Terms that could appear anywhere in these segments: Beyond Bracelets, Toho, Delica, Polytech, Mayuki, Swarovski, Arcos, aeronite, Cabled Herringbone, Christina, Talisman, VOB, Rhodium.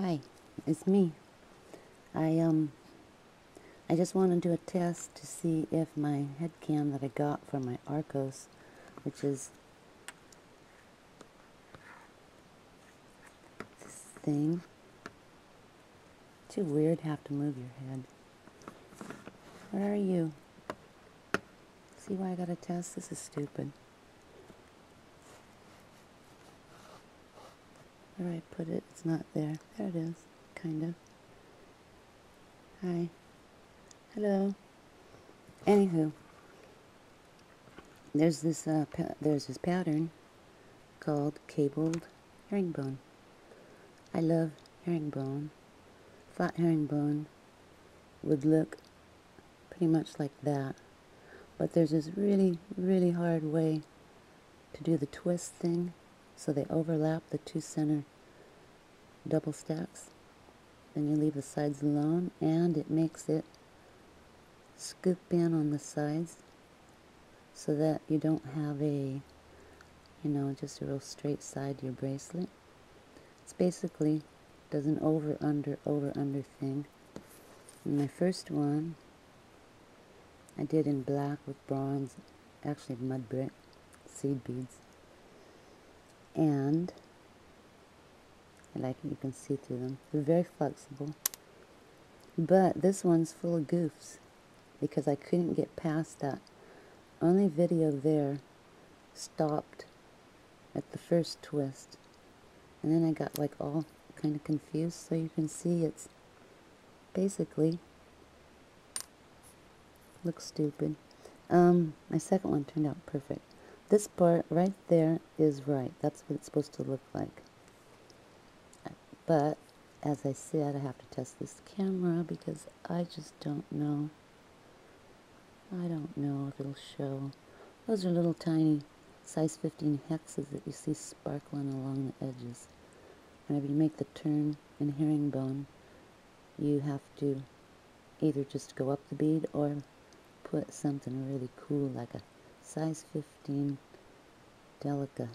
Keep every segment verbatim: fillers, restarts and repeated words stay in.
Hi, it's me. I um, I just wanted to do a test to see if my head cam that I got from my Arcos, which is this thing. Too weird to have to move your head. Where are you? See why I got a test? This is stupid. Where I put it, it's not there. There it is, kind of. Hi. Hello. Anywho, there's this uh, pa there's this pattern called Cabled Herringbone. I love herringbone. Flat herringbone would look pretty much like that, but there's this really, really hard way to do the twist thing. So they overlap the two center double stacks. Then you leave the sides alone, and it makes it scoop in on the sides so that you don't have a, you know, just a real straight side to your bracelet. It's basically does an over, under, over, under thing. And my first one I did in black with bronze, actually mud brick, seed beads. And I like it, you can see through them. They're very flexible. But this one's full of goofs because I couldn't get past that. Only video there stopped at the first twist. And then I got like all kind of confused. So you can see it's basically looks stupid. Um, my second one turned out perfect. This part right there is right. That's what it's supposed to look like. But, as I said, I have to test this camera because I just don't know. I don't know if it'll show. Those are little tiny size fifteen hexes that you see sparkling along the edges. Whenever you make the turn in herringbone, you have to either just go up the bead or put something really cool like a size fifteen Delica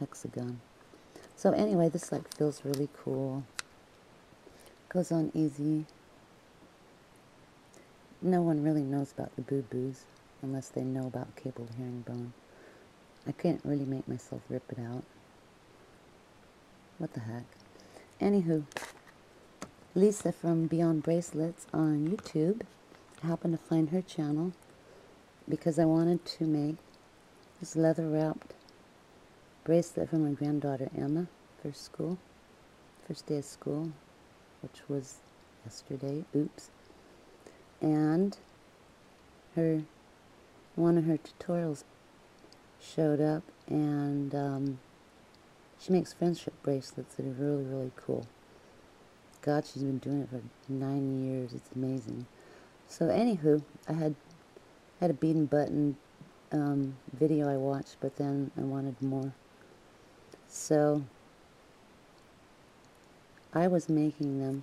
hexagon. So anyway, this like feels really cool. Goes on easy. No one really knows about the boo-boos unless they know about Cabled Herringbone. I can't really make myself rip it out. What the heck. Anywho, Lisa from Beyond Bracelets on YouTube, I happened to find her channel because I wanted to make this leather wrapped bracelet for my granddaughter Emma for school, first day of school, which was yesterday, oops. And her, one of her tutorials showed up, and um, she makes friendship bracelets that are really, really cool. God, she's been doing it for nine years, it's amazing. So anywho, I had I had a bead and button um, video I watched, but then I wanted more. So I was making them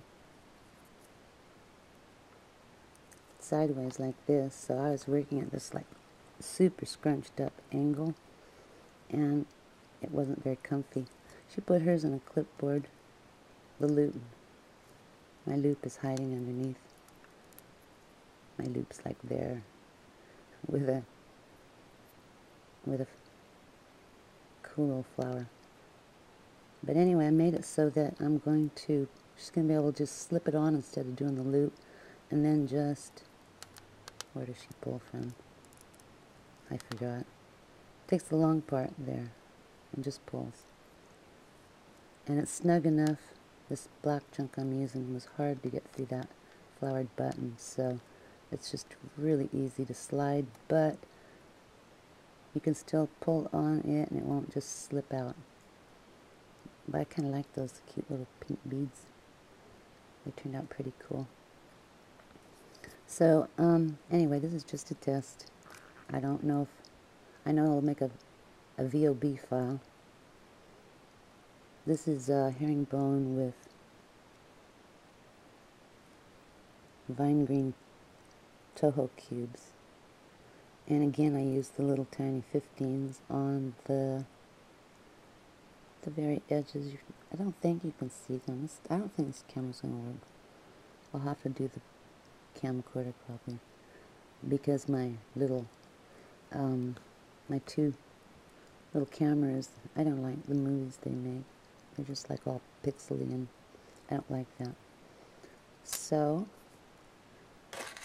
sideways like this. So I was working at this like super scrunched up angle, and it wasn't very comfy. She put hers on a clipboard, the loop. My loop is hiding underneath. My loop's like there. With a with a cool little flower. But anyway, I made it so that I'm going to she's gonna be able to just slip it on instead of doing the loop, and then just where does she pull from? I forgot. Takes the long part there and just pulls. And it's snug enough. This black chunk I'm using was hard to get through that flowered button, so it's just really easy to slide, but you can still pull on it and it won't just slip out. But I kind of like those cute little pink beads. They turned out pretty cool. So um, anyway, this is just a test. I don't know if, I know I'll make a, a V O B file. This is uh, herringbone with vine green Toho cubes, and again I used the little tiny fifteens on the the very edges. You, I don't think you can see them. It's, I don't think this camera's going to work. I'll have to do the camcorder probably, because my little, um, my two little cameras, I don't like the movies they make. They're just like all pixely, and I don't like that. So,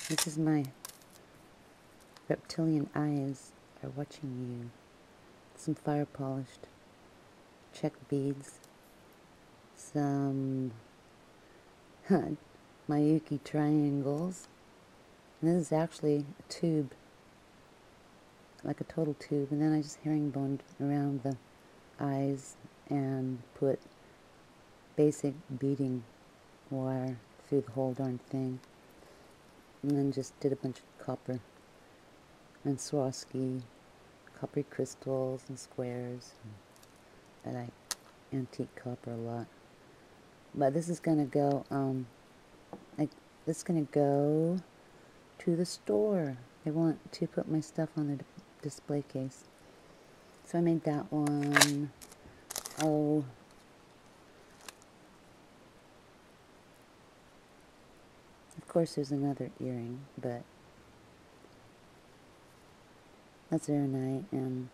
this is my reptilian eyes are watching you. Some fire polished check beads. Some Mayuki triangles. And this is actually a tube, like a total tube. And then I just herringboned around the eyes and put basic beading wire through the whole darn thing. And then just did a bunch of copper and Swarovski, copper crystals and squares. And I like antique copper a lot. But this is gonna go, um, like, this is gonna go to the store. I want to put my stuff on the display case. So I made that one. Oh. Of course there's another earring, but that's aeronite, and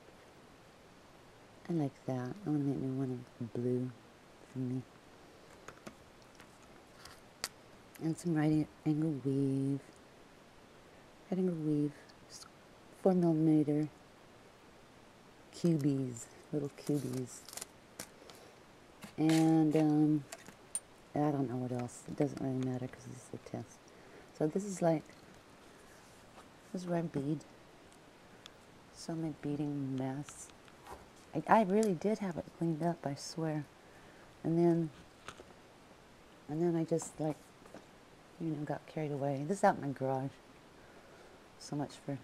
I like that. I want to make me one of blue for me. And some right angle weave. Right angle weave. Four millimeter cubies. Little cubies. And, um, I don't know what else. It doesn't really matter because this is a test. So this is like, this is where I bead. So my beading mess. I, I really did have it cleaned up, I swear. And then, and then I just like, you know, got carried away. This is out in my garage. So much for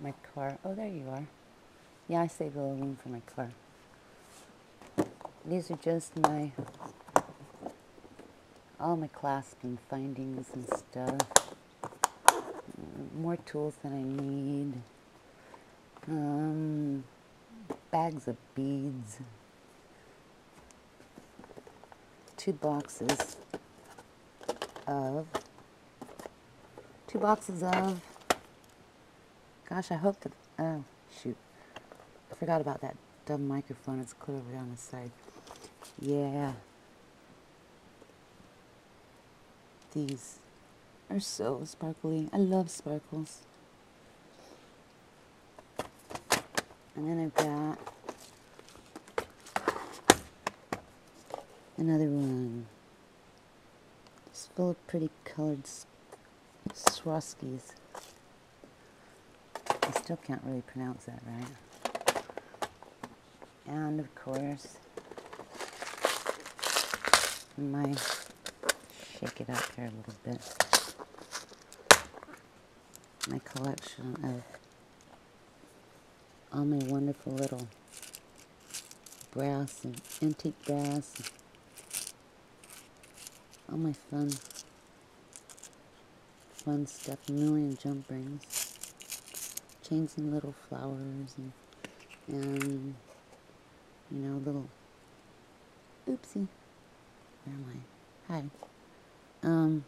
my car. Oh, there you are. Yeah, I saved a little room for my car. These are just my, all my clasp and findings and stuff. More tools than I need, um, bags of beads, two boxes of, two boxes of, gosh, I hope that, oh, shoot, I forgot about that dumb microphone, it's clear over down the side, yeah, these are so sparkly. I love sparkles. And then I've got another one. It's full of pretty colored Swarovskis. I still can't really pronounce that right. And of course, my shake it up here a little bit. My collection of all my wonderful little brass and antique brass, and all my fun, fun stuff, million jump rings, chains and little flowers, and, and you know, little, oopsie, where am I? Hi. Um,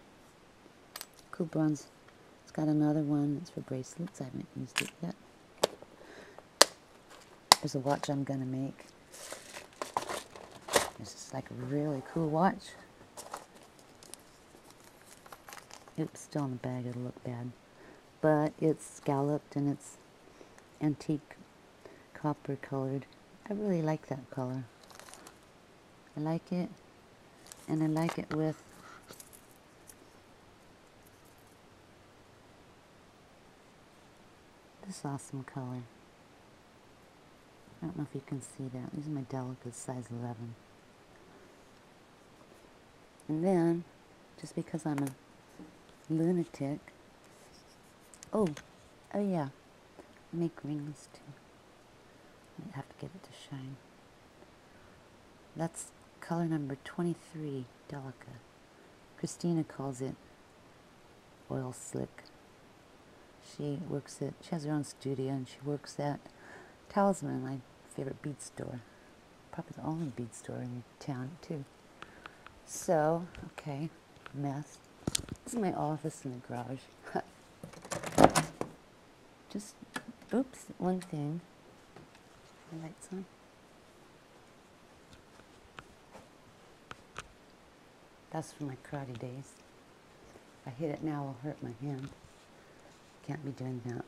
cool bronze. Got another one that's for bracelets. I haven't used it yet. There's a watch I'm gonna make. This is like a really cool watch. It's still in the bag, it'll look bad. But it's scalloped and it's antique copper colored. I really like that color. I like it, and I like it with this awesome color. I don't know if you can see that. These are my Delica size eleven. And then, just because I'm a lunatic, oh, oh yeah, I make rings too. I have to get it to shine. That's color number twenty-three, Delica. Christina calls it oil slick. She works at, she has her own studio, and she works at Talisman, my favorite bead store. only bead store in town, too. So, okay, mess. This is my office in the garage. Just, oops, one thing. My light's on. That's from my karate days. If I hit it now, it'll hurt my hand. Can't be doing that.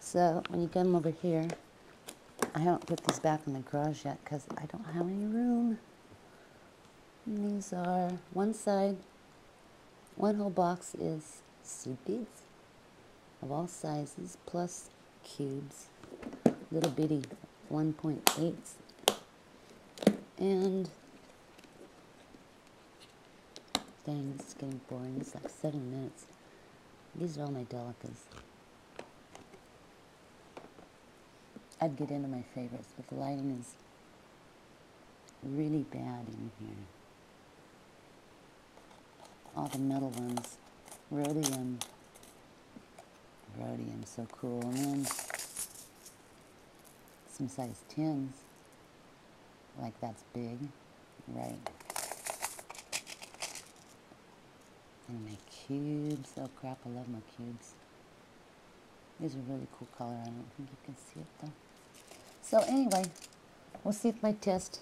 So when you come over here, I haven't put these back in the garage yet because I don't have any room. And these are one side, one whole box is seed beads of all sizes plus cubes, little bitty one point eights, and dang, this is getting boring. It's like seven minutes. These are all my Delicas. I'd get into my favorites, but the lighting is really bad in here. All the metal ones. Rhodium. Rhodium, so cool. And then some size tens. Like that's big. Right. And my cubes. Oh crap, I love my cubes. These are really cool color. I don't think you can see it though. So anyway, we'll see if my test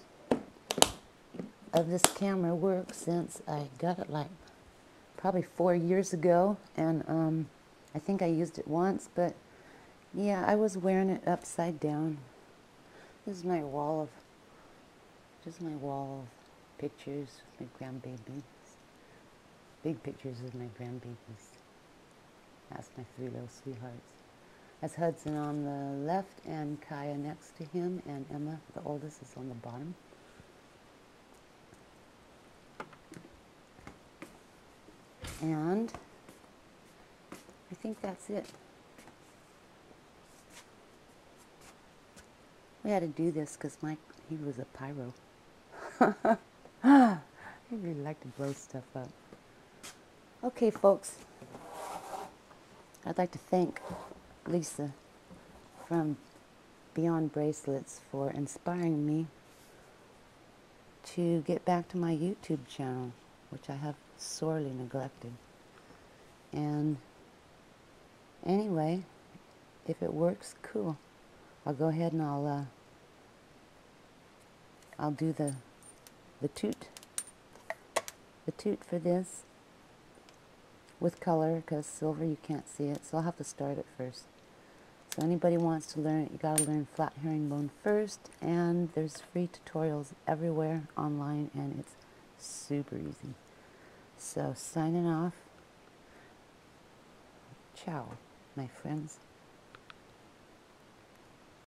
of this camera works since I got it like probably four years ago. And um, I think I used it once, but yeah, I was wearing it upside down. This is my wall of, just my wall of pictures with my grandbaby. Big pictures of my grandbabies. That's my three little sweethearts. That's Hudson on the left and Kaya next to him, and Emma, the oldest, is on the bottom. And I think that's it. We had to do this because Mike, he was a pyro. He really liked to blow stuff up. Okay, folks, I'd like to thank Lisa from Beyond Bracelets for inspiring me to get back to my YouTube channel, which I have sorely neglected. And anyway, if it works, cool. I'll go ahead and I'll uh, I'll do the the toot the toot for this. With color, because silver you can't see it, so I'll have to start it first. So anybody wants to learn it, you gotta learn flat herringbone first, and there's free tutorials everywhere online, and it's super easy. So signing off. Ciao, my friends.